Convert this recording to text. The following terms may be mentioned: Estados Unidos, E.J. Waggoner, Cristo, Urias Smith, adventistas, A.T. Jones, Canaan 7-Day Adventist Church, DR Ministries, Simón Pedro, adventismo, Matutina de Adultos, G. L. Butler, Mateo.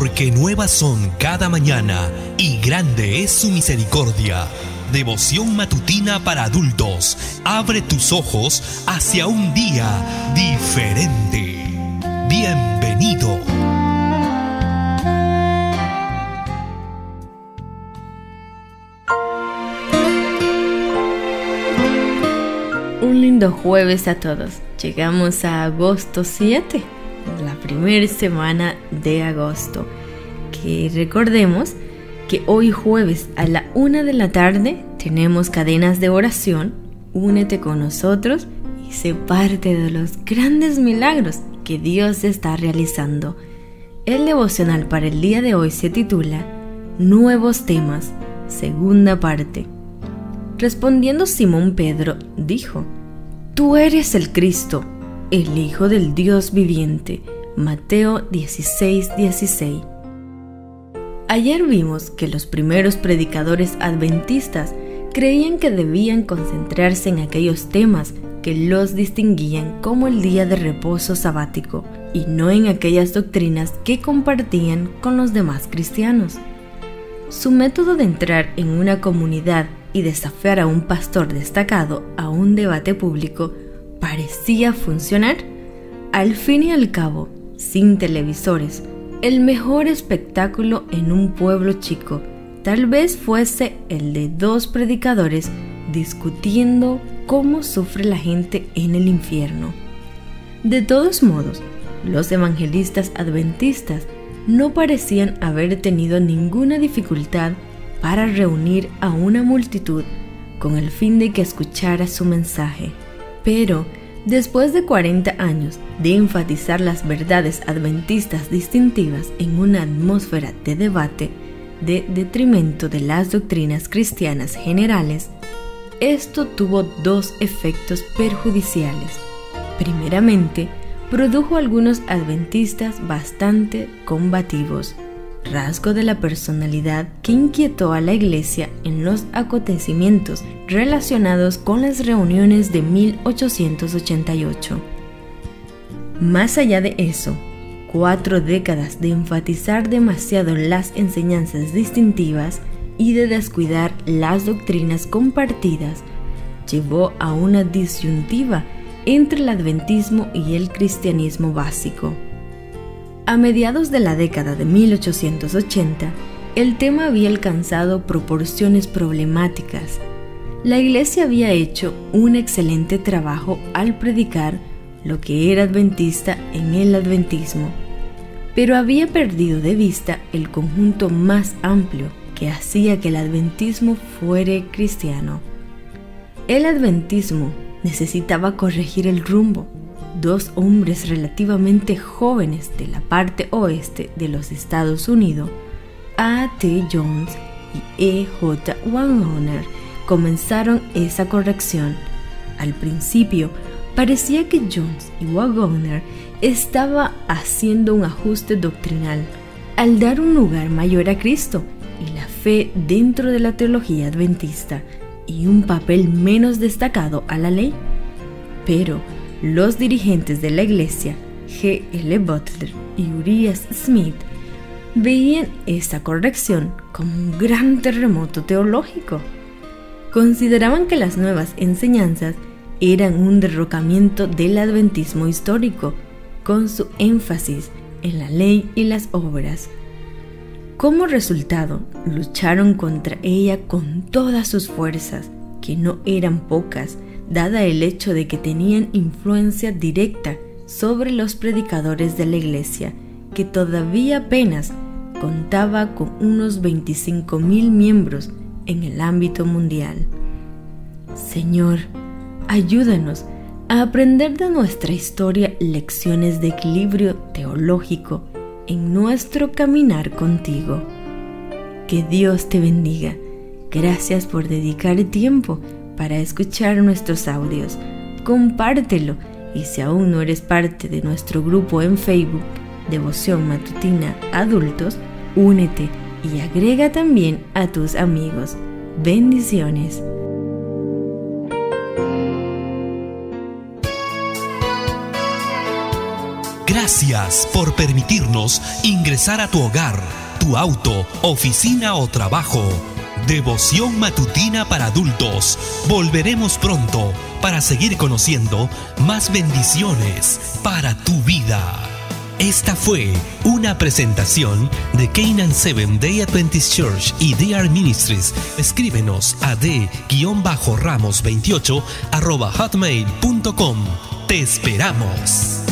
Porque nuevas son cada mañana y grande es su misericordia. Devoción matutina para adultos. Abre tus ojos hacia un día diferente. Bienvenido. Un lindo jueves a todos. Llegamos a agosto 7, la primera semana de agosto. Que recordemos que hoy jueves a la 1 de la tarde tenemos cadenas de oración. Únete con nosotros y sé parte de los grandes milagros que Dios está realizando. El devocional para el día de hoy se titula Nuevos temas, segunda parte. Respondiendo Simón Pedro, dijo: Tú eres el Cristo, el Hijo del Dios viviente. Mateo 16:16. Ayer vimos que los primeros predicadores adventistas creían que debían concentrarse en aquellos temas que los distinguían, como el día de reposo sabático, y no en aquellas doctrinas que compartían con los demás cristianos. Su método de entrar en una comunidad y desafiar a un pastor destacado a un debate público parecía funcionar. Al fin y al cabo, sin televisores, el mejor espectáculo en un pueblo chico tal vez fuese el de dos predicadores discutiendo cómo sufre la gente en el infierno. De todos modos, los evangelistas adventistas no parecían haber tenido ninguna dificultad para reunir a una multitud con el fin de que escuchara su mensaje. Pero después de 40 años de enfatizar las verdades adventistas distintivas en una atmósfera de debate de detrimento de las doctrinas cristianas generales, esto tuvo dos efectos perjudiciales. Primeramente, produjo algunos adventistas bastante combativos, rasgo de la personalidad que inquietó a la iglesia en los acontecimientos relacionados con las reuniones de 1888. Más allá de eso, 4 décadas de enfatizar demasiado las enseñanzas distintivas y de descuidar las doctrinas compartidas llevó a una disyuntiva entre el adventismo y el cristianismo básico. A mediados de la década de 1880, el tema había alcanzado proporciones problemáticas. La iglesia había hecho un excelente trabajo al predicar lo que era adventista en el adventismo, pero había perdido de vista el conjunto más amplio que hacía que el adventismo fuera cristiano. El adventismo necesitaba corregir el rumbo. Dos hombres relativamente jóvenes de la parte oeste de los Estados Unidos, A.T. Jones y E.J. Waggoner, comenzaron esa corrección. Al principio, parecía que Jones y Waggoner estaban haciendo un ajuste doctrinal al dar un lugar mayor a Cristo y la fe dentro de la teología adventista y un papel menos destacado a la ley. Pero los dirigentes de la iglesia, G. L. Butler y Urias Smith, veían esta corrección como un gran terremoto teológico. Consideraban que las nuevas enseñanzas eran un derrocamiento del adventismo histórico, con su énfasis en la ley y las obras. Como resultado, lucharon contra ella con todas sus fuerzas, que no eran pocas, dada el hecho de que tenían influencia directa sobre los predicadores de la iglesia, que todavía apenas contaba con unos 25,000 miembros en el ámbito mundial. Señor, ayúdanos a aprender de nuestra historia lecciones de equilibrio teológico en nuestro caminar contigo. Que Dios te bendiga. Gracias por dedicar tiempo para escuchar nuestros audios. Compártelo, y si aún no eres parte de nuestro grupo en Facebook, Devoción Matutina Adultos, únete y agrega también a tus amigos. Bendiciones. Gracias por permitirnos ingresar a tu hogar, tu auto, oficina o trabajo. Devoción matutina para adultos. Volveremos pronto para seguir conociendo más bendiciones para tu vida. Esta fue una presentación de Canaan 7-Day Adventist Church y DR Ministries. Escríbenos a d-ramos28@hotmail.com. ¡Te esperamos!